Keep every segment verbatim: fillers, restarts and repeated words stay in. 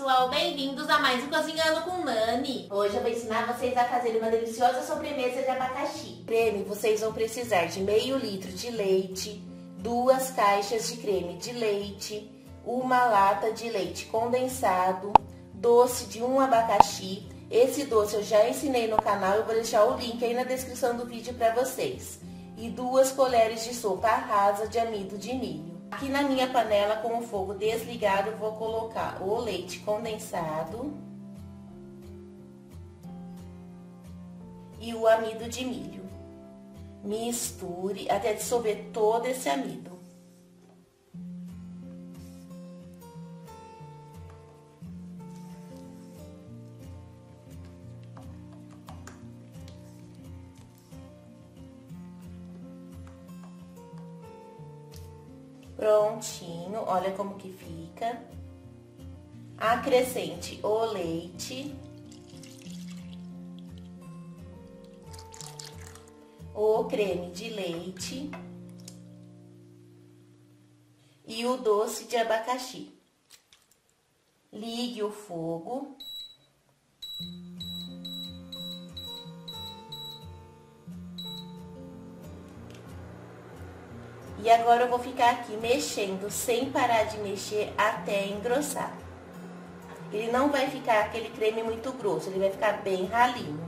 pessoal, bem-vindos a mais um Cozinhando com Nane. Hoje eu vou ensinar vocês a fazer uma deliciosa sobremesa de abacaxi. Creme, vocês vão precisar de meio litro de leite, duas caixas de creme de leite, uma lata de leite condensado, doce de um abacaxi. Esse doce eu já ensinei no canal, eu vou deixar o link aí na descrição do vídeo para vocês. E duas colheres de sopa rasa de amido de milho. Aqui na minha panela, com o fogo desligado, eu vou colocar o leite condensado e o amido de milho. Misture até dissolver todo esse amido. Prontinho, olha como que fica. Acrescente o leite, o creme de leite e o doce de abacaxi. Ligue o fogo. E agora eu vou ficar aqui mexendo, sem parar de mexer, até engrossar. Ele não vai ficar aquele creme muito grosso, ele vai ficar bem ralinho.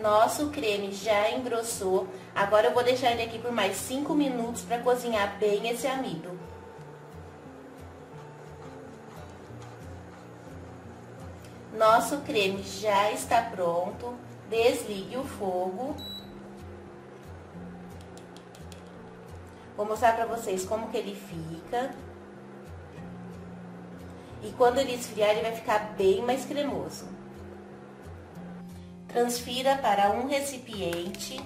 Nosso creme já engrossou, agora eu vou deixar ele aqui por mais cinco minutos para cozinhar bem esse amido. Nosso creme já está pronto, desligue o fogo. Vou mostrar para vocês como que ele fica. E quando ele esfriar, ele vai ficar bem mais cremoso. Transfira para um recipiente,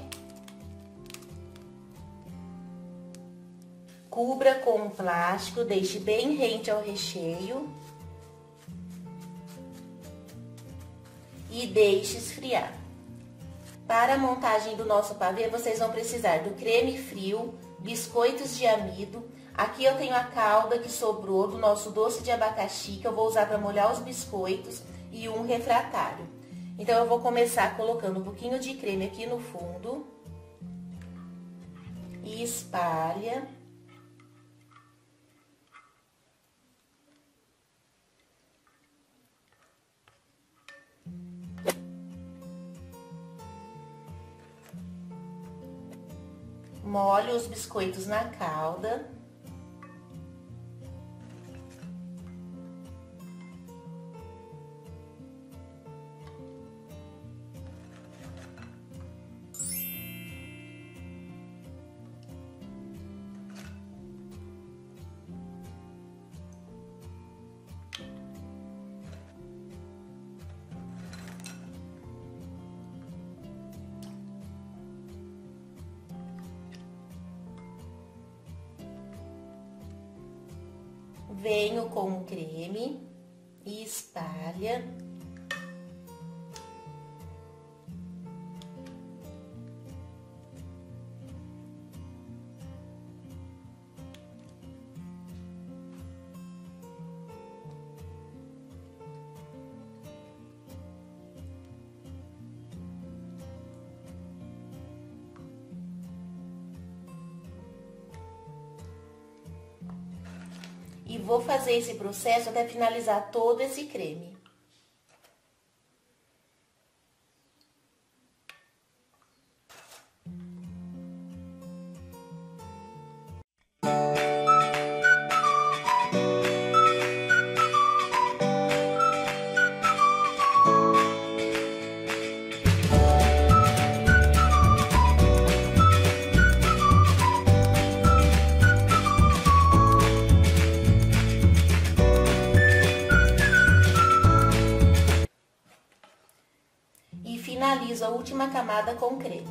cubra com um plástico, deixe bem rente ao recheio e deixe esfriar. Para a montagem do nosso pavê, vocês vão precisar do creme frio, biscoitos de amido. Aqui eu tenho a calda que sobrou do nosso doce de abacaxi, que eu vou usar para molhar os biscoitos, e um refratário. Então, eu vou começar colocando um pouquinho de creme aqui no fundo. E espalha. Molho os biscoitos na calda. Venho com o creme e espalha. E vou fazer esse processo até finalizar todo esse creme. última camada com creme.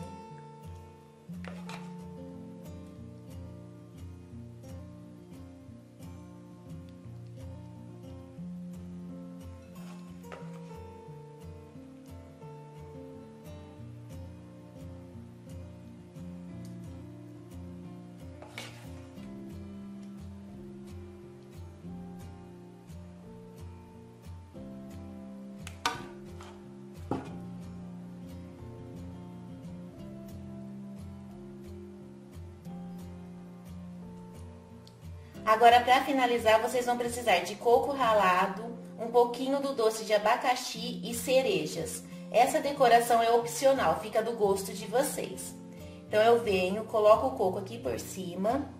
Agora, para finalizar, vocês vão precisar de coco ralado, um pouquinho do doce de abacaxi e cerejas. Essa decoração é opcional, fica do gosto de vocês. Então, eu venho, coloco o coco aqui por cima.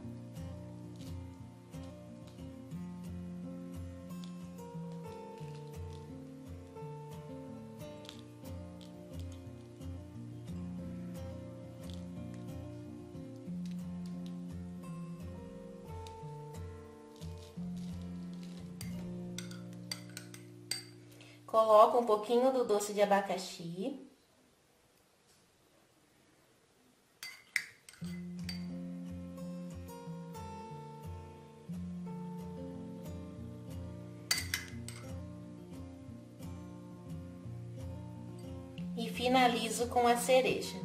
Coloco um pouquinho do doce de abacaxi. E finalizo com a cereja.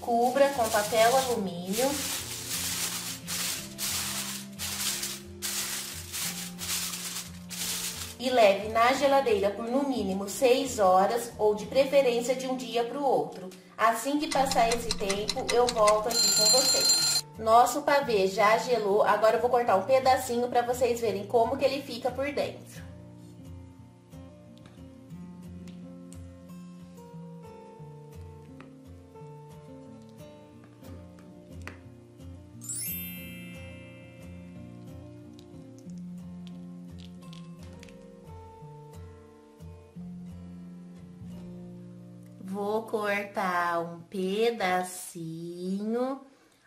Cubra com papel alumínio. E leve na geladeira por no mínimo seis horas ou de preferência de um dia para o outro. Assim que passar esse tempo, eu volto aqui com vocês. Nosso pavê já gelou, agora eu vou cortar um pedacinho para vocês verem como que ele fica por dentro. Vou cortar um pedacinho,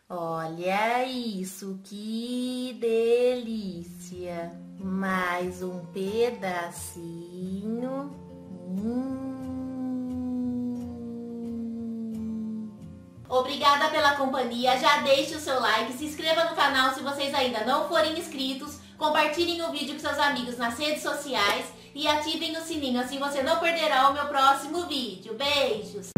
olha isso, que delícia! Mais um pedacinho, hum. Obrigada pela companhia, já deixe o seu like, se inscreva no canal se vocês ainda não forem inscritos, compartilhem o vídeo com seus amigos nas redes sociais, e ativem o sininho, assim você não perderá o meu próximo vídeo. Beijos!